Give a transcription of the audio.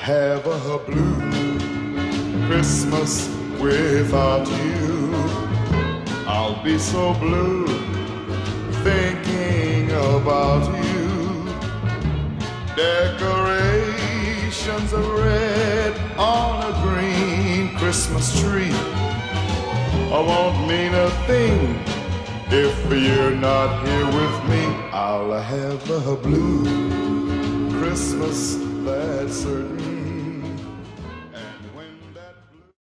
have a blue Christmas without you. I'll be so blue thinking about you. Decorations of red on a green Christmas tree, I won't mean a thing if you're not here with me. I'll have a blue Christmas, that's certain.